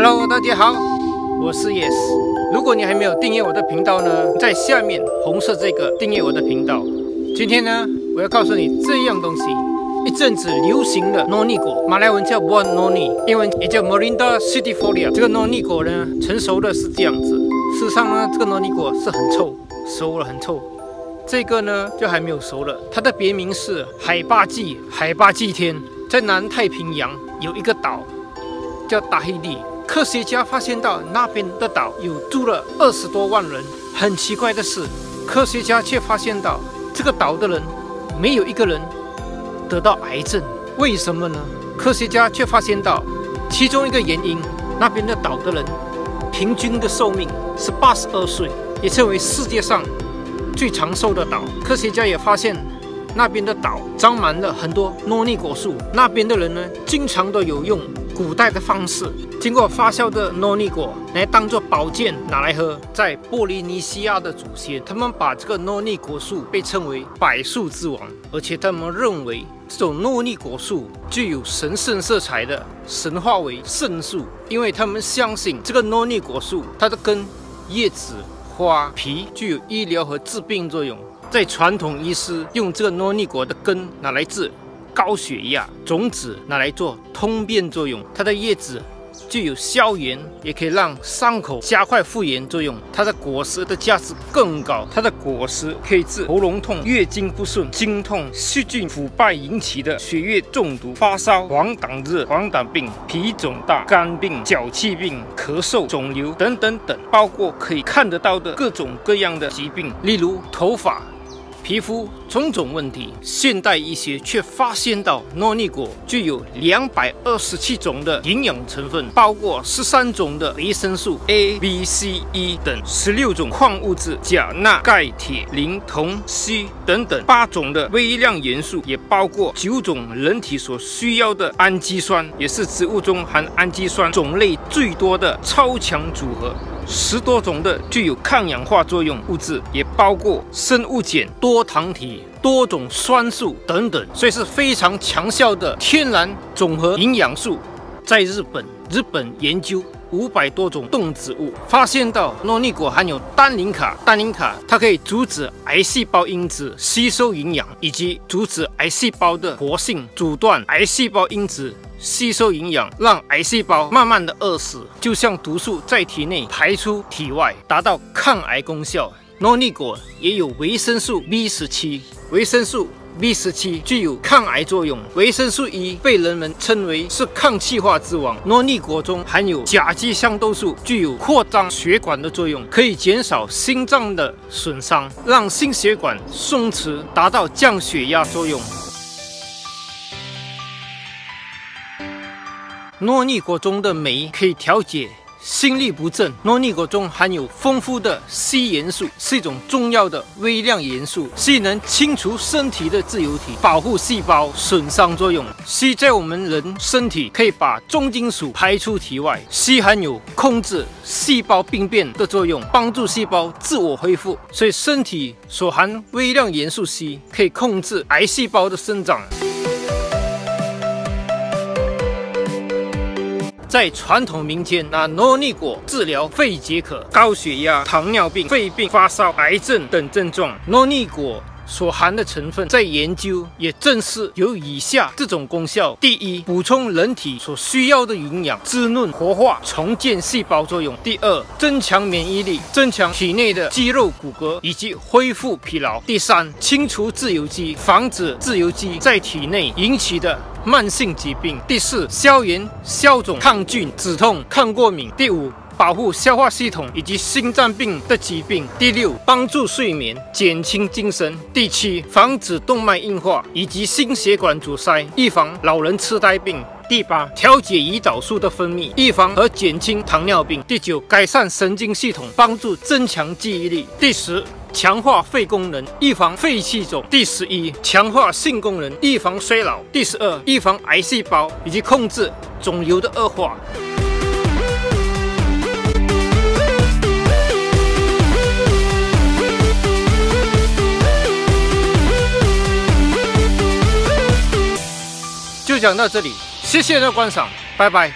Hello， 大家好，我是 Yes。如果你还没有订阅我的频道呢，在下面红色这个订阅我的频道。今天呢，我要告诉你这样东西，一阵子流行的 Noni 果，马来文叫 Buah Noni， 英文也叫 Morinda citrifolia。这个 Noni 果呢，成熟的是这样子。事实上呢，这个 Noni 果是很臭，熟了很臭。这个呢，就还没有熟了。它的别名是海巴祭天，在南太平洋有一个岛叫达希利。 科学家发现到那边的岛有住了20多万人。很奇怪的是，科学家却发现到这个岛的人没有一个人得到癌症，为什么呢？科学家却发现到其中一个原因，那边的岛的人平均的寿命是82岁，也成为世界上最长寿的岛。科学家也发现，那边的岛长满了很多诺尼果树，那边的人呢，经常都有用 古代的方式，经过发酵的诺尼果来当做保健拿来喝。在波利尼西亚的祖先，他们把这个诺尼果树被称为百树之王，而且他们认为这种诺尼果树具有神圣色彩的，神化为圣树，因为他们相信这个诺尼果树它的根、叶子、花、皮具有医疗和治病作用。在传统医师用这个诺尼果的根拿来治 高血压，种子拿来做通便作用，它的叶子具有消炎，也可以让伤口加快复原作用。它的果实的价值更高，它的果实可以治喉咙痛、月经不顺、经痛、细菌腐败引起的血液中毒、发烧、黄疸热、黄疸病、脾肿大、肝病、脚气病、咳嗽、肿瘤等等等，包括可以看得到的各种各样的疾病，例如头发、 皮肤种种问题，现代医学却发现到诺尼果具有227种的营养成分，包括13种的维生素 A、B、C、E 等，16种矿物质钾、钠、钙、铁、磷、铜、硒等等，8种的微量元素，也包括9种人体所需要的氨基酸，也是植物中含氨基酸种类最多的超强组合。 10多种的具有抗氧化作用物质，也包括生物碱、多糖体、多种酸素等等，所以是非常强效的天然总和营养素。在日本研究500多种动植物，发现到诺尼果含有单宁卡，单宁卡它可以阻止癌细胞因子吸收营养，以及阻止癌细胞的活性，阻断癌细胞因子 吸收营养，让癌细胞慢慢的饿死，就像毒素在体内排出体外，达到抗癌功效。诺尼果也有维生素 B17， 维生素 B17 具有抗癌作用。维生素 E 被人们称为是抗气化之王。诺尼果中含有甲基香豆素，具有扩张血管的作用，可以减少心脏的损伤，让心血管松弛，达到降血压作用。 诺尼果中的酶可以调节心律不正。诺尼果中含有丰富的硒元素，是一种重要的微量元素。硒能清除身体的自由体，保护细胞损伤作用。硒在我们人身体可以把重金属排出体外。硒含有控制细胞病变的作用，帮助细胞自我恢复。所以，身体所含微量元素硒可以控制癌细胞的生长。 在传统民间，拿诺尼果治疗肺结核、高血压、糖尿病、肺病、发烧、癌症等症状。诺尼果所含的成分，在研究也正是有以下这种功效：第一，补充人体所需要的营养，滋润、活化、重建细胞作用；第二，增强免疫力，增强体内的肌肉骨骼以及恢复疲劳；第三，清除自由基，防止自由基在体内引起的 慢性疾病。第四，消炎、消肿、抗菌、止痛、抗过敏。第五，保护消化系统以及心脏病的疾病。第六，帮助睡眠，减轻精神。第七，防止动脉硬化以及心血管阻塞，预防老人痴呆病。 第八，调节胰岛素的分泌，预防和减轻糖尿病。第九，改善神经系统，帮助增强记忆力。第十，强化肺功能，预防肺气肿。第11，强化性功能，预防衰老。第12，预防癌细胞以及控制肿瘤的恶化。 就讲到这里，谢谢你的观赏，拜拜。